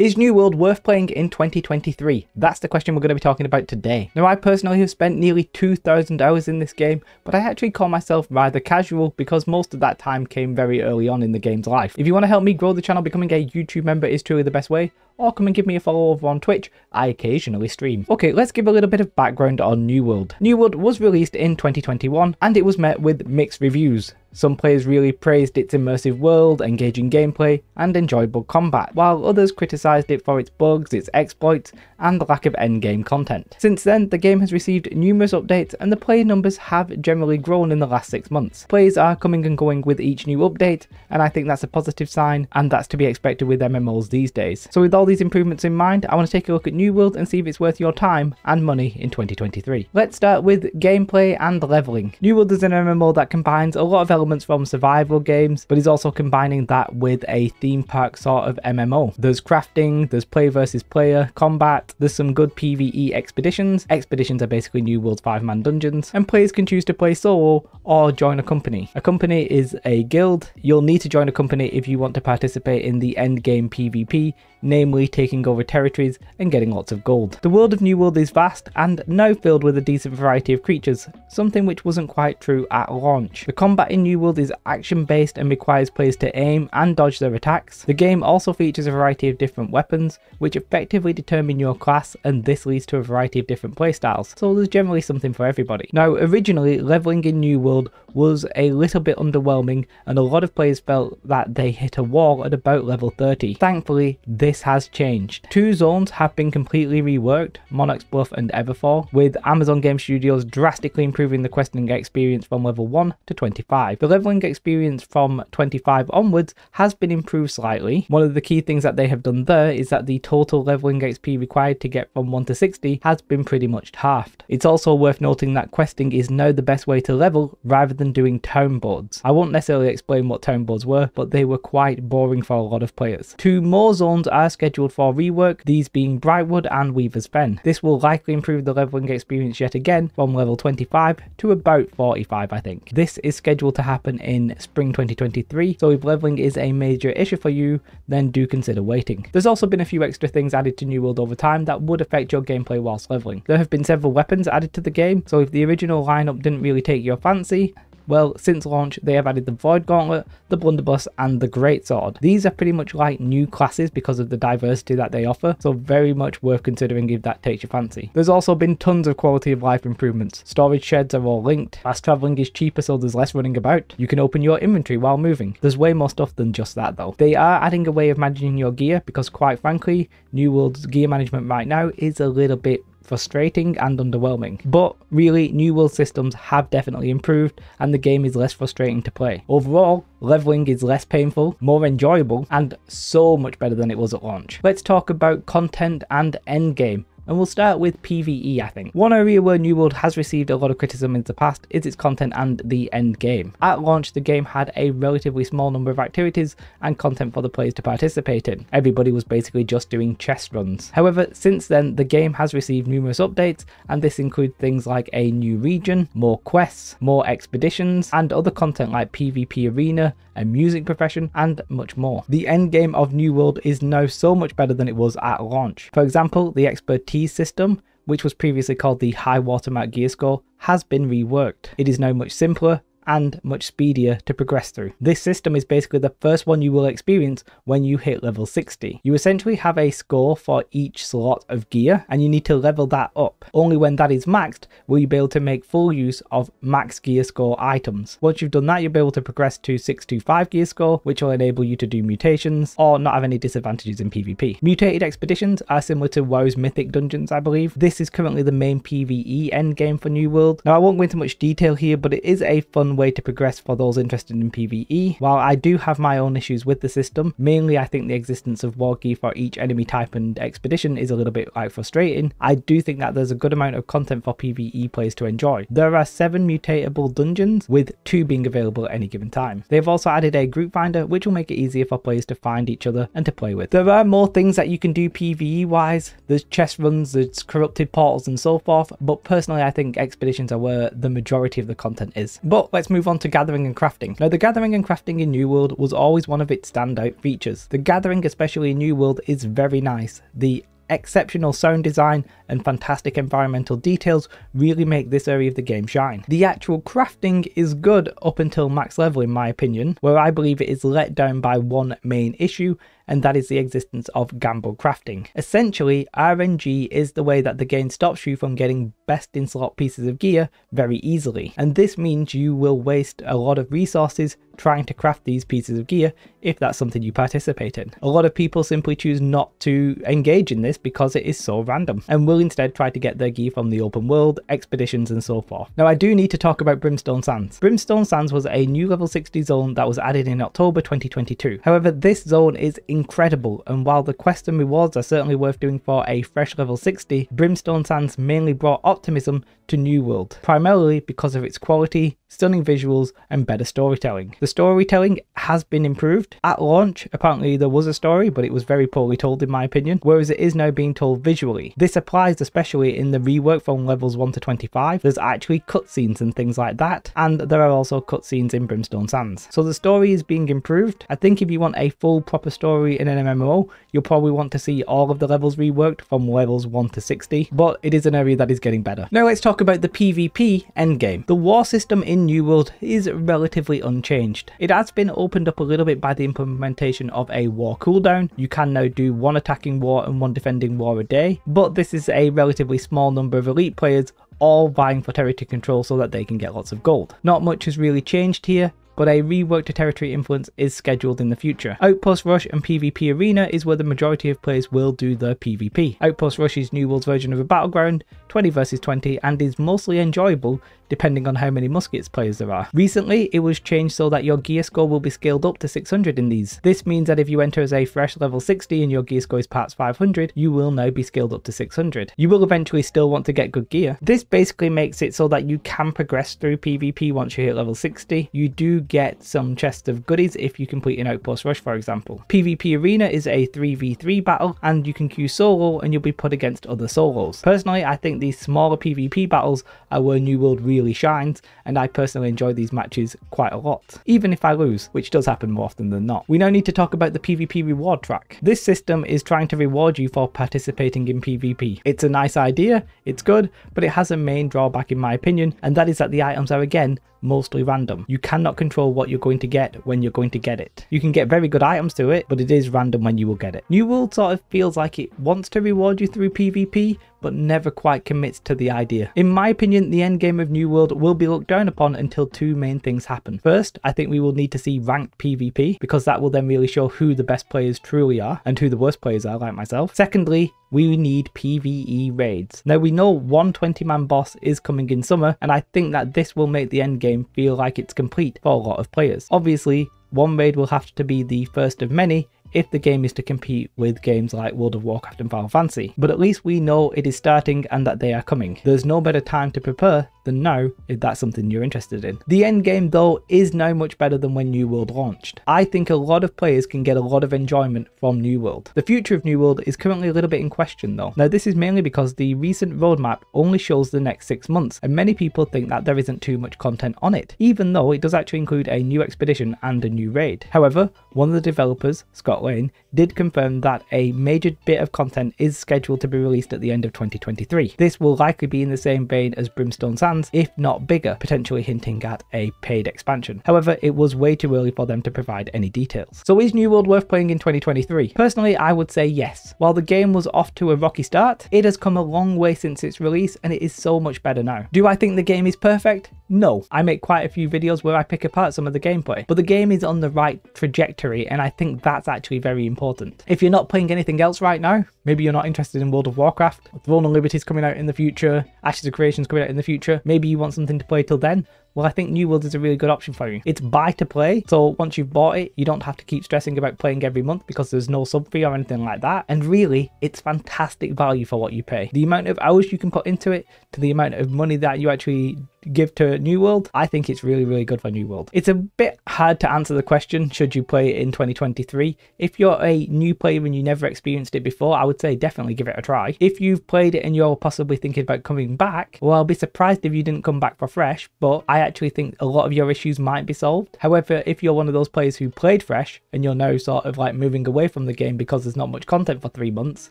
Is New World worth playing in 2023? That's the question we're going to be talking about today. Now, I personally have spent nearly 2,000 hours in this game, but I actually call myself rather casual because most of that time came very early on in the game's life. If you want to help me grow the channel, becoming a YouTube member is truly the best way, or come and give me a follow over on Twitch. I occasionally stream. Okay, let's give a little bit of background on New World. New World was released in 2021, and it was met with mixed reviews. Some players really praised its immersive world, engaging gameplay, and enjoyable combat, while others criticised it for its bugs, its exploits, and the lack of endgame content. Since then, the game has received numerous updates, and the player numbers have generally grown in the last 6 months. Players are coming and going with each new update, and I think that's a positive sign, and that's to be expected with MMOs these days. So with all these improvements in mind, I want to take a look at New World and see if it's worth your time and money in 2023. Let's start with gameplay and leveling. New World is an MMO that combines a lot of elements from survival games, but is also combining that with a theme park sort of MMO. There's crafting, there's play versus player, combat, there's some good PvE expeditions. Expeditions are basically New World's 5-man dungeons, and players can choose to play solo or join a company. A company is a guild. You'll need to join a company if you want to participate in the endgame PvP, namely taking over territories and getting lots of gold. The world of New World is vast and now filled with a decent variety of creatures, something which wasn't quite true at launch. The combat in New World is action-based and requires players to aim and dodge their attacks. The game also features a variety of different weapons, which effectively determine your class, and this leads to a variety of different playstyles, so there's generally something for everybody. Now, originally, leveling in New World was a little bit underwhelming, and a lot of players felt that they hit a wall at about level 30. Thankfully, this has changed. Two zones have been completely reworked, Monarch's Bluff and Everfall, with Amazon Game Studios drastically improving the questing experience from level 1 to 25. The leveling experience from 25 onwards has been improved slightly. One of the key things that they have done there is that the total leveling XP required to get from 1 to 60 has been pretty much halved. It's also worth noting that questing is now the best way to level rather than doing town boards. I won't necessarily explain what town boards were, but they were quite boring for a lot of players. Two more zones are scheduled for rework, these being Brightwood and Weaver's Fen. This will likely improve the leveling experience yet again from level 25 to about 45, I think. This is scheduled to happen in spring 2023, so if leveling is a major issue for you, then do consider waiting. There's also been a few extra things added to New World over time that would affect your gameplay whilst leveling. There have been several weapons added to the game, so if the original lineup didn't really take your fancy, well, since launch, they have added the Void Gauntlet, the Blunderbuss, and the Greatsword. These are pretty much like new classes because of the diversity that they offer, so very much worth considering if that takes your fancy. There's also been tons of quality of life improvements. Storage sheds are all linked, fast travelling is cheaper so there's less running about, you can open your inventory while moving. There's way more stuff than just that though. They are adding a way of managing your gear because quite frankly, New World's gear management right now is a little bit frustrating and underwhelming, but really New World systems have definitely improved and the game is less frustrating to play. Overall, leveling is less painful, more enjoyable, and so much better than it was at launch. Let's talk about content and endgame. And we'll start with PvE, I think. One area where New World has received a lot of criticism in the past is its content and the end game. At launch, the game had a relatively small number of activities and content for the players to participate in. Everybody was basically just doing chest runs. However, since then, the game has received numerous updates, and this includes things like a new region, more quests, more expeditions, and other content like PvP Arena, a music profession, and much more. The end game of New World is now so much better than it was at launch. For example, the expertise system, which was previously called the high watermark gear score, has been reworked. It is now much simpler and much speedier to progress through. This system is basically the first one you will experience when you hit level 60. You essentially have a score for each slot of gear and you need to level that up. Only when that is maxed will you be able to make full use of max gear score items. Once you've done that, you'll be able to progress to 625 gear score, which will enable you to do mutations or not have any disadvantages in PvP. Mutated expeditions are similar to WoW's mythic dungeons, I believe. This is currently the main PvE endgame for New World. Now I won't go into much detail here, but it is a fun way to progress for those interested in PvE. While I do have my own issues with the system, mainly I think the existence of war gear for each enemy type and expedition is a little bit like frustrating, I do think that there's a good amount of content for PvE players to enjoy. There are 7 mutatable dungeons, with 2 being available at any given time. They've also added a group finder, which will make it easier for players to find each other and to play with. There are more things that you can do PvE wise, there's chest runs, there's corrupted portals and so forth, but personally I think expeditions are where the majority of the content is. But let's move on to gathering and crafting. Now, the gathering and crafting in New World was always one of its standout features. The gathering, especially in New World, is very nice. The exceptional sound design and fantastic environmental details really make this area of the game shine. The actual crafting is good up until max level, in my opinion, where I believe it is let down by one main issue, and that is the existence of gamble crafting. Essentially, RNG is the way that the game stops you from getting best in slot pieces of gear very easily, and this means you will waste a lot of resources trying to craft these pieces of gear if that's something you participate in. A lot of people simply choose not to engage in this because it is so random, and will instead try to get their gear from the open world, expeditions and so forth. Now, I do need to talk about Brimstone Sands. Brimstone Sands was a new level 60 zone that was added in October 2022. However, this zone is incredible, and while the quests and rewards are certainly worth doing for a fresh level 60, Brimstone Sands mainly brought optimism to New World, primarily because of its quality, stunning visuals and better storytelling. The storytelling has been improved. At launch, apparently there was a story, but it was very poorly told in my opinion, whereas it is now being told visually. This applies especially in the rework from levels 1 to 25. There's actually cutscenes and things like that, and there are also cutscenes in Brimstone Sands. So the story is being improved. I think if you want a full proper story in an MMO, you'll probably want to see all of the levels reworked from levels 1 to 60, but it is an area that is getting better. Now let's talk about the PvP endgame. The war system in New World is relatively unchanged. It has been opened up a little bit by the implementation of a war cooldown. You can now do one attacking war and one defending war a day, but this is a relatively small number of elite players all vying for territory control so that they can get lots of gold. Not much has really changed here, but a rework to territory influence is scheduled in the future. Outpost Rush and PvP Arena is where the majority of players will do their PvP. Outpost Rush is New World's version of a battleground, 20 versus 20, and is mostly enjoyable depending on how many muskets players there are. Recently, it was changed so that your gear score will be scaled up to 600 in these. This means that if you enter as a fresh level 60 and your gear score is perhaps 500, you will now be scaled up to 600. You will eventually still want to get good gear. This basically makes it so that you can progress through PvP once you hit level 60. You do get some chests of goodies if you complete an Outpost Rush, for example. PvP Arena is a 3v3 battle, and you can queue solo and you'll be put against other solos. Personally, I think these smaller PvP battles are where New World really shines, and I personally enjoy these matches quite a lot, even if I lose, which does happen more often than not. We now need to talk about the PvP reward track. This system is trying to reward you for participating in PvP. It's a nice idea, it's good, but it has a main drawback in my opinion, and that is that the items are again mostly random. You cannot control what you're going to get when you're going to get it. You can get very good items to it, but it is random when you will get it. New World sort of feels like it wants to reward you through PvP, but never quite commits to the idea. In my opinion, the endgame of New World will be looked down upon until two main things happen. First, I think we will need to see ranked PvP, because that will then really show who the best players truly are and who the worst players are, like myself. Secondly, we need PvE raids. Now, we know one 20-man boss is coming in summer, and I think that this will make the endgame feel like it's complete for a lot of players. Obviously, one raid will have to be the first of many if the game is to compete with games like World of Warcraft and Final Fantasy, but at least we know it is starting and that they are coming. There's no better time to prepare than now if that's something you're interested in. The endgame though is now much better than when New World launched. I think a lot of players can get a lot of enjoyment from New World. The future of New World is currently a little bit in question though. Now, this is mainly because the recent roadmap only shows the next 6 months, and many people think that there isn't too much content on it, even though it does actually include a new expedition and a new raid. However, one of the developers, Scott Lane, did confirm that a major bit of content is scheduled to be released at the end of 2023. This will likely be in the same vein as Brimstone Sands, if not bigger, potentially hinting at a paid expansion. However, it was way too early for them to provide any details. So is New World worth playing in 2023? Personally, I would say yes. While the game was off to a rocky start, it has come a long way since its release, and it is so much better now. Do I think the game is perfect? No. I make quite a few videos where I pick apart some of the gameplay, but the game is on the right trajectory, and I think that's actually very important. If you're not playing anything else right now, maybe you're not interested in World of Warcraft, Throne and Liberty is coming out in the future, Ashes of Creation is coming out in the future, maybe you want something to play till then, well, I think New World is a really good option for you. It's buy to play, so once you've bought it, you don't have to keep stressing about playing every month because there's no sub fee or anything like that, and really, it's fantastic value for what you pay. The amount of hours you can put into it to the amount of money that you actually give to New World, I think it's really, really good for New World. It's a bit hard to answer the question, should you play it in 2023? If you're a new player and you never experienced it before, I would say definitely give it a try. If you've played it and you're possibly thinking about coming back, well, I'll be surprised if you didn't come back for fresh, but I I actually think a lot of your issues might be solved. However, if you're one of those players who played fresh and you're now sort of like moving away from the game because there's not much content for 3 months,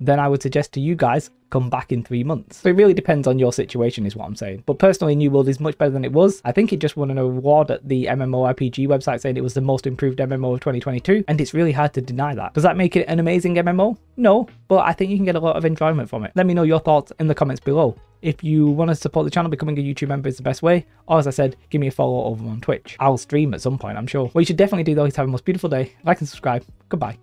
then I would suggest to you guys come back in 3 months. So it really depends on your situation is what I'm saying. But personally, New World is much better than it was. I think it just won an award at the MMORPG website saying it was the most improved MMO of 2022, and it's really hard to deny that. Does that make it an amazing MMO? No, but I think you can get a lot of enjoyment from it. Let me know your thoughts in the comments below. If you want to support the channel, becoming a YouTube member is the best way. Or as I said, give me a follow over on Twitch. I'll stream at some point, I'm sure. What you should definitely do though is have a most beautiful day. Like and subscribe. Goodbye.